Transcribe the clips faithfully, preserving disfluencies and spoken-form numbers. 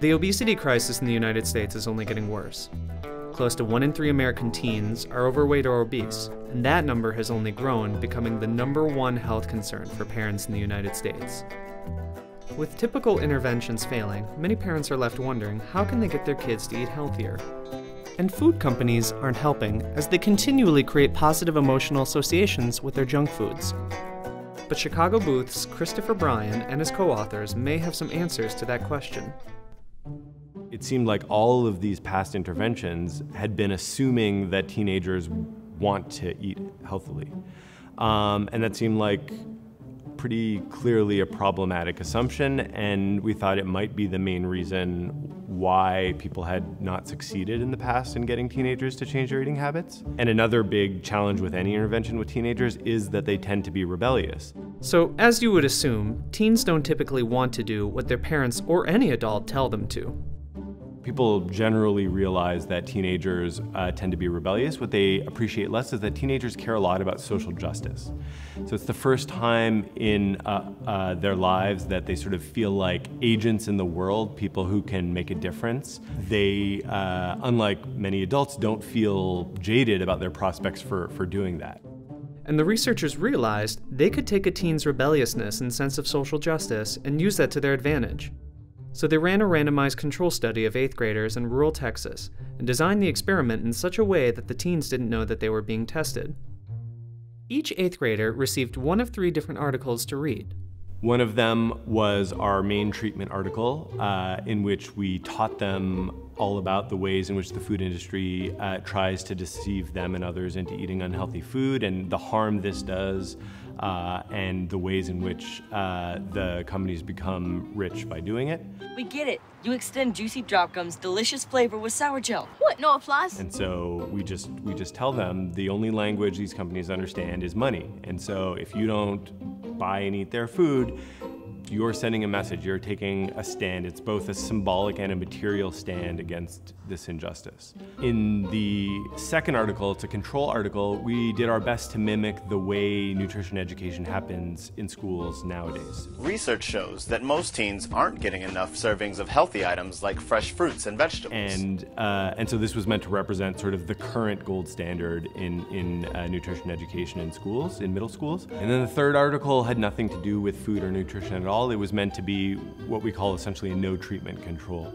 The obesity crisis in the United States is only getting worse. Close to one in three American teens are overweight or obese, and that number has only grown, becoming the number one health concern for parents in the United States. With typical interventions failing, many parents are left wondering how can they get their kids to eat healthier? And food companies aren't helping, as they continually create positive emotional associations with their junk foods. But Chicago Booth's Christopher Bryan and his co-authors may have some answers to that question. It seemed like all of these past interventions had been assuming that teenagers want to eat healthily. Um, and that seemed like pretty clearly a problematic assumption, and we thought it might be the main reason why people had not succeeded in the past in getting teenagers to change their eating habits. And another big challenge with any intervention with teenagers is that they tend to be rebellious. So, as you would assume, teens don't typically want to do what their parents or any adult tell them to. People generally realize that teenagers uh, tend to be rebellious. What they appreciate less is that teenagers care a lot about social justice. So it's the first time in uh, uh, their lives that they sort of feel like agents in the world, people who can make a difference. They, uh, unlike many adults, don't feel jaded about their prospects for, for doing that. And the researchers realized they could take a teen's rebelliousness and sense of social justice and use that to their advantage. So they ran a randomized control study of eighth graders in rural Texas and designed the experiment in such a way that the teens didn't know that they were being tested. Each eighth grader received one of three different articles to read. One of them was our main treatment article, uh, in which we taught them all about the ways in which the food industry uh, tries to deceive them and others into eating unhealthy food and the harm this does, uh, and the ways in which uh, the companies become rich by doing it. We get it. You extend Juicy Drop Gum's delicious flavor with sour gel. What? No applause? And so we just we just tell them the only language these companies understand is money. And so if you don't buy and eat their food, you're sending a message. You're taking a stand. It's both a symbolic and a material stand against this injustice. In the second article, it's a control article, we did our best to mimic the way nutrition education happens in schools nowadays. Research shows that most teens aren't getting enough servings of healthy items like fresh fruits and vegetables. And, uh, and so this was meant to represent sort of the current gold standard in, in uh, nutrition education in schools, in middle schools. And then the third article had nothing to do with food or nutrition at all. It was meant to be what we call essentially a no treatment control.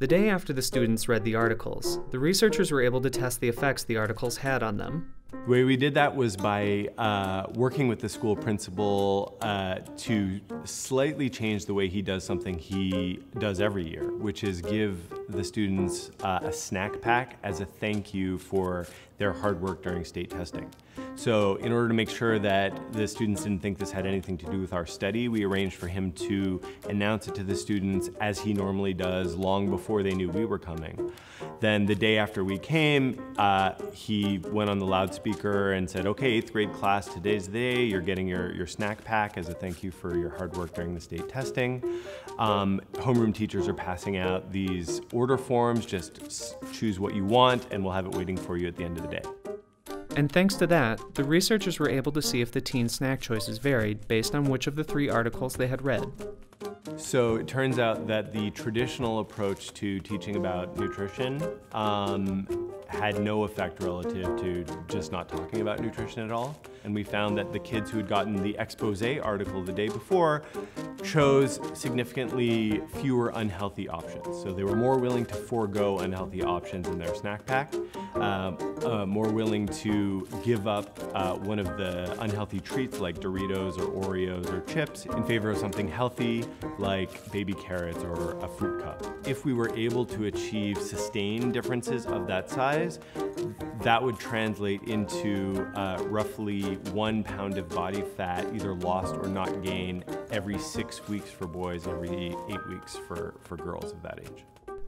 The day after the students read the articles, the researchers were able to test the effects the articles had on them. The way we did that was by uh, working with the school principal uh, to slightly change the way he does something he does every year, which is give the students uh, a snack pack as a thank you for their hard work during state testing. So in order to make sure that the students didn't think this had anything to do with our study, we arranged for him to announce it to the students as he normally does long before they knew we were coming. Then the day after we came, uh, he went on the loudspeaker and said, okay, eighth grade class, today's the day, you're getting your, your snack pack as a thank you for your hard work during the state testing. Um, homeroom teachers are passing out these order forms, just choose what you want and we'll have it waiting for you at the end of the day. And thanks to that, the researchers were able to see if the teen snack choices varied based on which of the three articles they had read. So it turns out that the traditional approach to teaching about nutrition um, had no effect relative to just not talking about nutrition at all. And we found that the kids who had gotten the expose article the day before chose significantly fewer unhealthy options. So they were more willing to forego unhealthy options in their snack pack, uh, uh, more willing to give up uh, one of the unhealthy treats like Doritos or Oreos or chips in favor of something healthy like baby carrots or a fruit cup. If we were able to achieve sustained differences of that size, that would translate into uh, roughly one pound of body fat, either lost or not gained, every six weeks for boys, every eight weeks for, for girls of that age.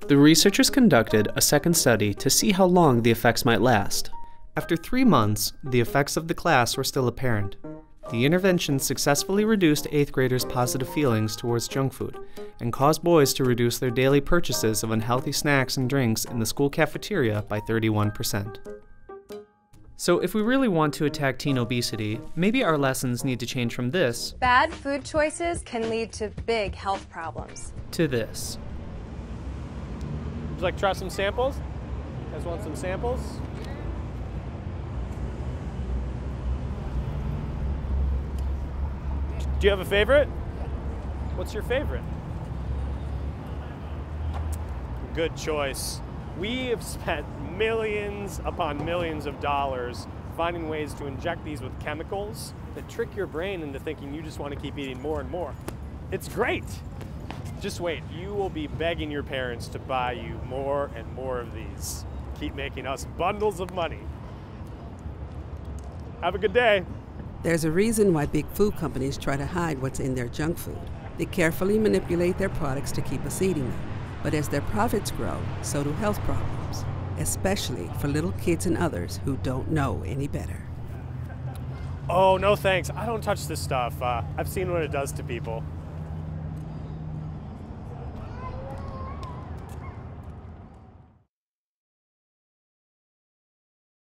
The researchers conducted a second study to see how long the effects might last. After three months, the effects of the class were still apparent. The intervention successfully reduced eighth graders' positive feelings towards junk food and caused boys to reduce their daily purchases of unhealthy snacks and drinks in the school cafeteria by thirty-one percent. So if we really want to attack teen obesity, maybe our lessons need to change from this. Bad food choices can lead to big health problems. To this. Would you like to try some samples? You guys want some samples? Do you have a favorite? What's your favorite? Good choice. We have spent millions upon millions of dollars finding ways to inject these with chemicals that trick your brain into thinking you just want to keep eating more and more. It's great. Just wait, you will be begging your parents to buy you more and more of these. Keep making us bundles of money. Have a good day. There's a reason why big food companies try to hide what's in their junk food. They carefully manipulate their products to keep us eating them. But as their profits grow, so do health problems, especially for little kids and others who don't know any better. Oh, no thanks. I don't touch this stuff. Uh, I've seen what it does to people.